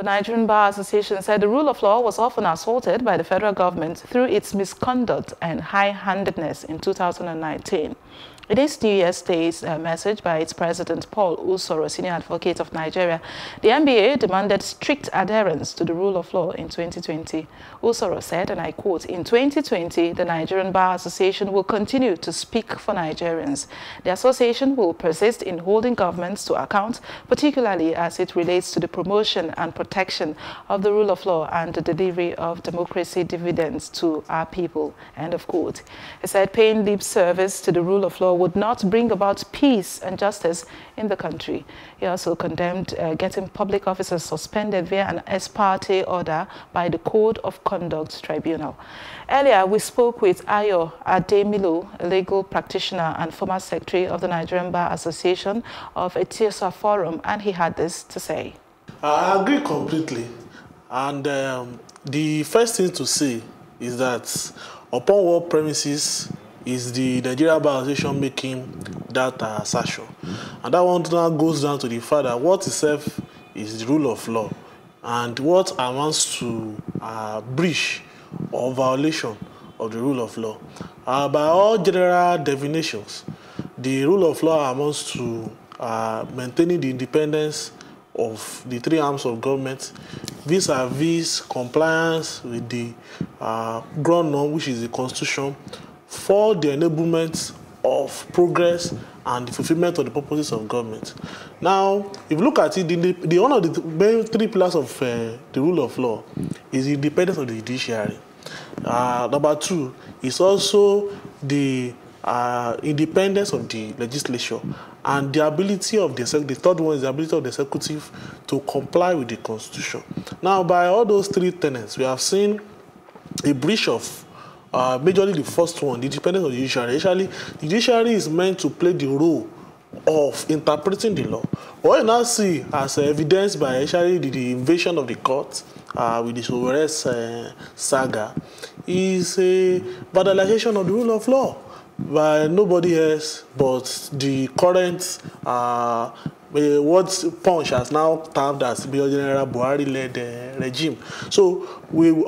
The Nigerian Bar Association said the rule of law was often assaulted by the federal government through its misconduct and high-handedness in 2019. In its New Year's Day's message by its president, Paul Usoro, senior advocate of Nigeria, the NBA demanded strict adherence to the rule of law in 2020. Usoro said, and I quote, "In 2020, the Nigerian Bar Association will continue to speak for Nigerians. The association will persist in holding governments to account, particularly as it relates to the promotion and protection of the rule of law and the delivery of democracy dividends to our people." End of quote. He said paying lip service to the rule of law would not bring about peace and justice in the country. He also condemned getting public officers suspended via an ex parte order by the Code of Conduct Tribunal. Earlier, we spoke with Ayo Ademilo, a legal practitioner and former secretary of the Nigerian Bar Association of Etiosa Forum, and he had this to say. I agree completely. And the first thing to say is that upon what premises is the Nigerian Bar Association making that assertion? And that one now goes down to the fact that what itself is the rule of law, and what amounts to breach or violation of the rule of law. By all general definitions, the rule of law amounts to maintaining the independence of the three arms of government vis-a-vis compliance with the ground norm, which is the Constitution, for the enablement of progress and the fulfillment of the purposes of government. Now, if you look at it, one of the main three pillars of the rule of law is the independence of the judiciary. Number two is also the independence of the legislature, and the ability of the third one is the ability of the executive to comply with the Constitution. Now, by all those three tenets, we have seen a breach of majorly the first one, the independence of the judiciary. Actually, the judiciary is meant to play the role of interpreting the law. What you now see as evidenced by actually the invasion of the court with the Sovereigns saga is a vandalization of the rule of law by nobody else but the current what Punch has now termed as the General Buhari-led regime. So,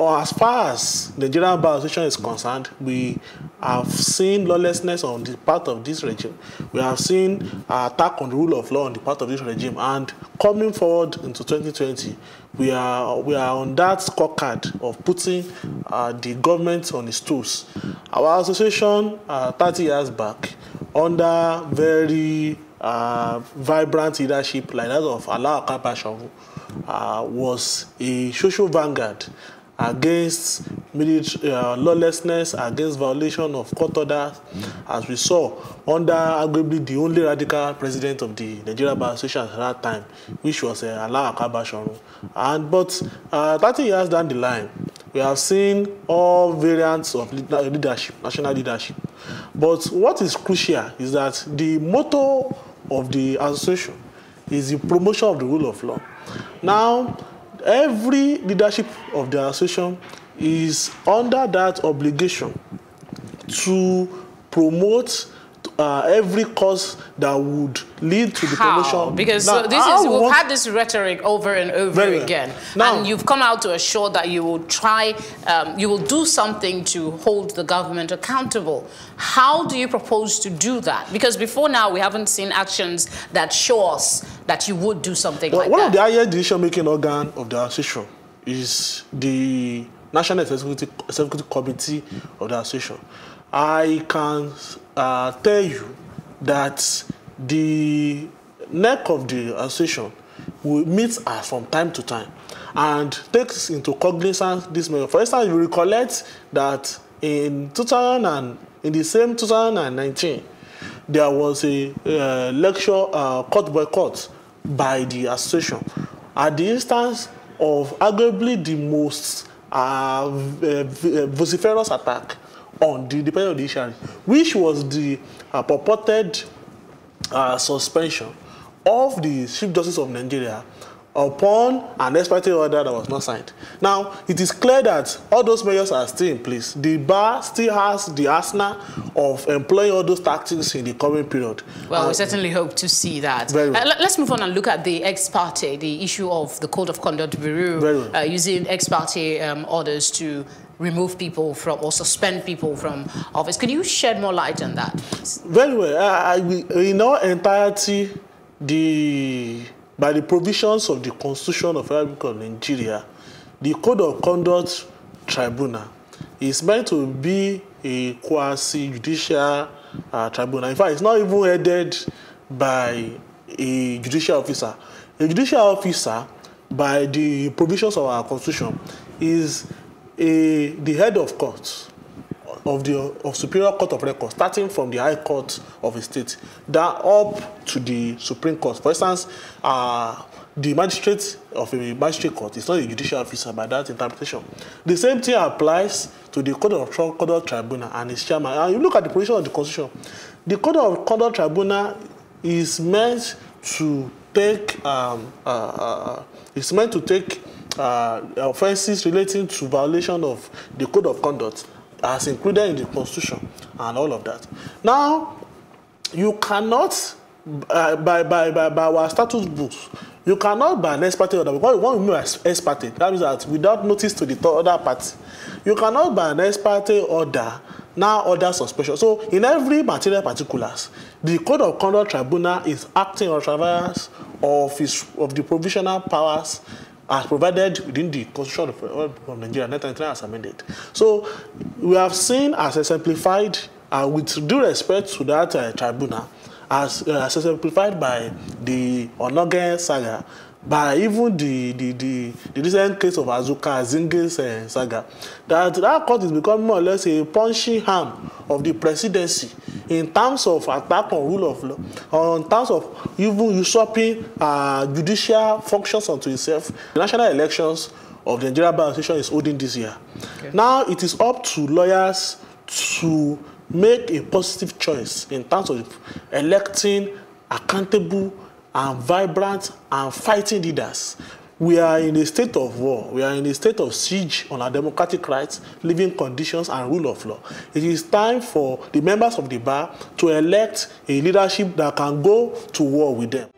as far as the Nigerian Bar Association is concerned, we have seen lawlessness on the part of this regime. We have seen attack on the rule of law on the part of this regime. And coming forward into 2020, we are on that scorecard of putting the government on its toes. Our association, 30 years back, under very vibrant leadership like that of Alao Aka-Bashorun, was a social vanguard against military lawlessness, against violation of court orders, as we saw under arguably the only radical president of the Nigerian Bar Association at that time, which was Alao Aka-Bashorun. And but 30 years down the line, we have seen all variants of leadership, national leadership. But what is crucial is that the motto of the association is the promotion of the rule of law. Now, every leadership of the association is under that obligation to promote every cause that would lead to the promotion. Because now, so we've had this rhetoric over and over again. Now, and you've come out to assure that you will try, you will do something to hold the government accountable. How do you propose to do that? Because before now, we haven't seen actions that show us that you would do something like that. One of the highest decision-making organ of the association is the National Executive Committee of the association. I can tell you that the neck of the association will meet us from time to time and takes into cognizance this measure. For instance, you recollect that in the same 2019, there was a lecture court boycott by the association at the instance of arguably the most vociferous attack on the independence of the judiciary, which was the purported suspension of the Chief Justice of Nigeria upon an ex parte order that was not signed. Now, it is clear that all those measures are still in place. The bar still has the arsenal of employing all those tactics in the coming period. Well, we certainly hope to see that. Very well. Let's move on and look at the ex parte, the issue of the Code of Conduct Bureau, well, using ex parte orders to remove people from or suspend people from office. Can you shed more light on that? Very well. In our entirety, by the provisions of the Constitution of the Republic of Nigeria, the Code of Conduct Tribunal is meant to be a quasi-judicial tribunal. In fact, it's not even headed by a judicial officer. A judicial officer, by the provisions of our Constitution, is the head of court of Superior Court of Record, starting from the High Court of a state, then up to the Supreme Court. For instance, the magistrate of a magistrate court is not a judicial officer by that interpretation. The same thing applies to the Code of Conduct Tribunal and its chairman. And you look at the provision of the Constitution. The Code of Conduct Tribunal is meant to take offenses relating to violation of the Code of Conduct as included in the Constitution and all of that. Now, you cannot, by our status books, you cannot by an ex parte order, because what we mean by ex parte, that means that without notice to the other party, you cannot by an ex parte order now order suspension. So, in every material particulars, the Code of Conduct Tribunal is acting on traverse of the provisional powers as provided within the Constitution of Nigeria, 1999 as amended. So we have seen as exemplified, with due respect to that tribunal, as exemplified by the Onogen saga, by even the recent case of Azuka Zingis saga, that court is becoming more or less a punching arm of the presidency in terms of attack on rule of law, or in terms of even usurping judicial functions onto itself. The national elections of the Nigerian Bar Association is holding this year. Okay. Now it is up to lawyers to make a positive choice in terms of electing accountable and vibrant and fighting leaders. We are in a state of war. We are in a state of siege on our democratic rights, living conditions, and rule of law. It is time for the members of the bar to elect a leadership that can go to war with them.